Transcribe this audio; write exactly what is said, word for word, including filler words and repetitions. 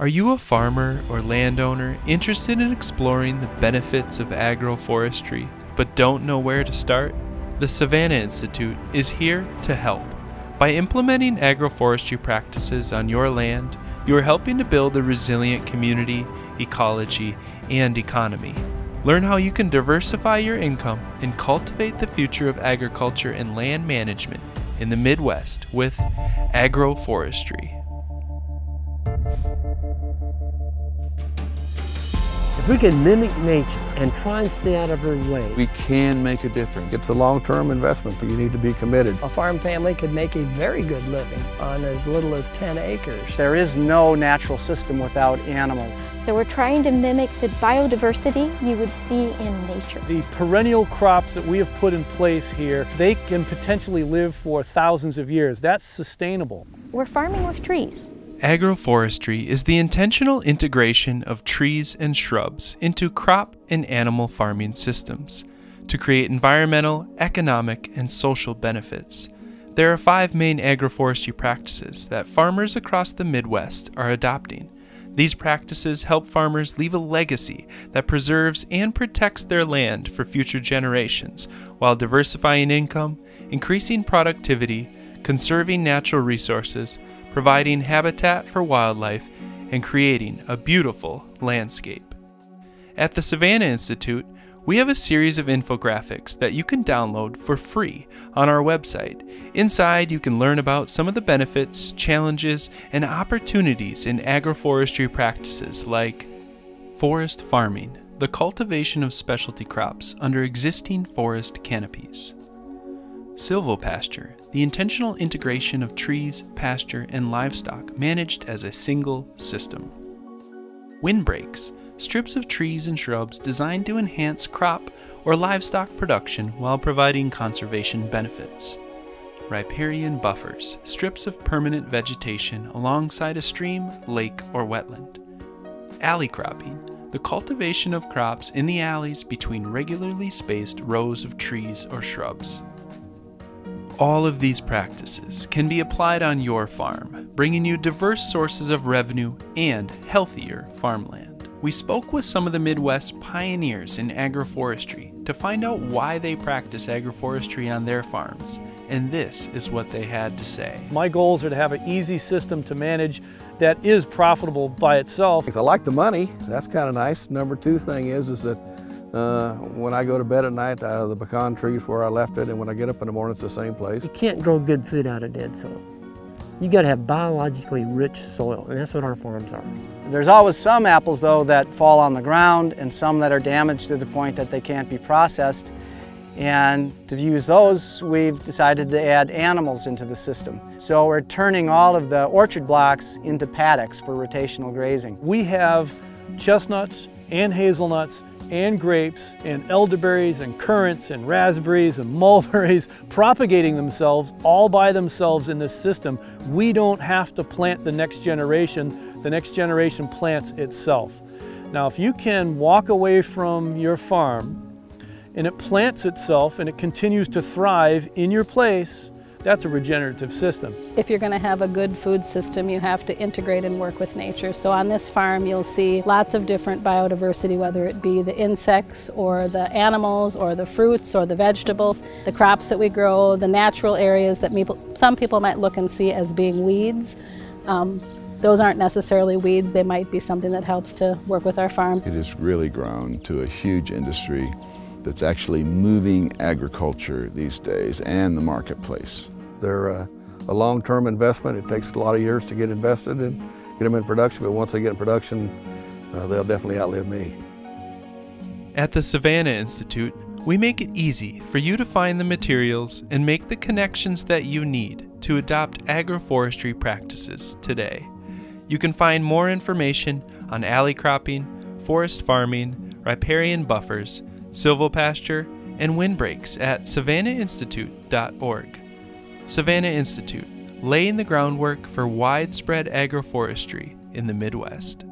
Are you a farmer or landowner interested in exploring the benefits of agroforestry but don't know where to start? The Savanna Institute is here to help. By implementing agroforestry practices on your land, you are helping to build a resilient community, ecology, and economy. Learn how you can diversify your income and cultivate the future of agriculture and land management in the Midwest with agroforestry. If we can mimic nature and try and stay out of her way, we can make a difference. It's a long-term investment that you need to be committed. A farm family could make a very good living on as little as ten acres. There is no natural system without animals. So we're trying to mimic the biodiversity you would see in nature. The perennial crops that we have put in place here, they can potentially live for thousands of years. That's sustainable. We're farming with trees. Agroforestry is the intentional integration of trees and shrubs into crop and animal farming systems to create environmental, economic, and social benefits. There are five main agroforestry practices that farmers across the Midwest are adopting. These practices help farmers leave a legacy that preserves and protects their land for future generations while diversifying income, increasing productivity, conserving natural resources, providing habitat for wildlife, and creating a beautiful landscape. At the Savanna Institute, we have a series of infographics that you can download for free on our website. Inside, you can learn about some of the benefits, challenges, and opportunities in agroforestry practices like forest farming, the cultivation of specialty crops under existing forest canopies; silvopasture, the intentional integration of trees, pasture, and livestock managed as a single system; windbreaks, strips of trees and shrubs designed to enhance crop or livestock production while providing conservation benefits; riparian buffers, strips of permanent vegetation alongside a stream, lake, or wetland; alley cropping, the cultivation of crops in the alleys between regularly spaced rows of trees or shrubs. All of these practices can be applied on your farm, bringing you diverse sources of revenue and healthier farmland. We spoke with some of the Midwest's pioneers in agroforestry to find out why they practice agroforestry on their farms, and this is what they had to say. My goals are to have an easy system to manage that is profitable by itself. I like the money. That's kind of nice. Number two thing is, is that Uh, when I go to bed at night, uh, the pecan tree's where I left it, and when I get up in the morning, it's the same place. You can't grow good food out of dead soil. You got to have biologically rich soil, and that's what our farms are. There's always some apples, though, that fall on the ground, and some that are damaged to the point that they can't be processed. And to use those, we've decided to add animals into the system. So we're turning all of the orchard blocks into paddocks for rotational grazing. We have chestnuts and hazelnuts and grapes and elderberries and currants and raspberries and mulberries propagating themselves all by themselves in this system. We don't have to plant the next generation. The next generation plants itself. Now, if you can walk away from your farm and it plants itself and it continues to thrive in your place, that's a regenerative system. If you're going to have a good food system, you have to integrate and work with nature. So on this farm, you'll see lots of different biodiversity, whether it be the insects or the animals or the fruits or the vegetables, the crops that we grow, the natural areas that some people might look and see as being weeds. Um, Those aren't necessarily weeds. They might be something that helps to work with our farm. It is really grown to a huge industry that's actually moving agriculture these days and the marketplace. They're uh, a long-term investment. It takes a lot of years to get invested and get them in production, but once they get in production, uh, they'll definitely outlive me. At the Savanna Institute, we make it easy for you to find the materials and make the connections that you need to adopt agroforestry practices today. You can find more information on alley cropping, forest farming, riparian buffers, silvopasture, and windbreaks at savanna institute dot org. Savanna Institute, laying the groundwork for widespread agroforestry in the Midwest.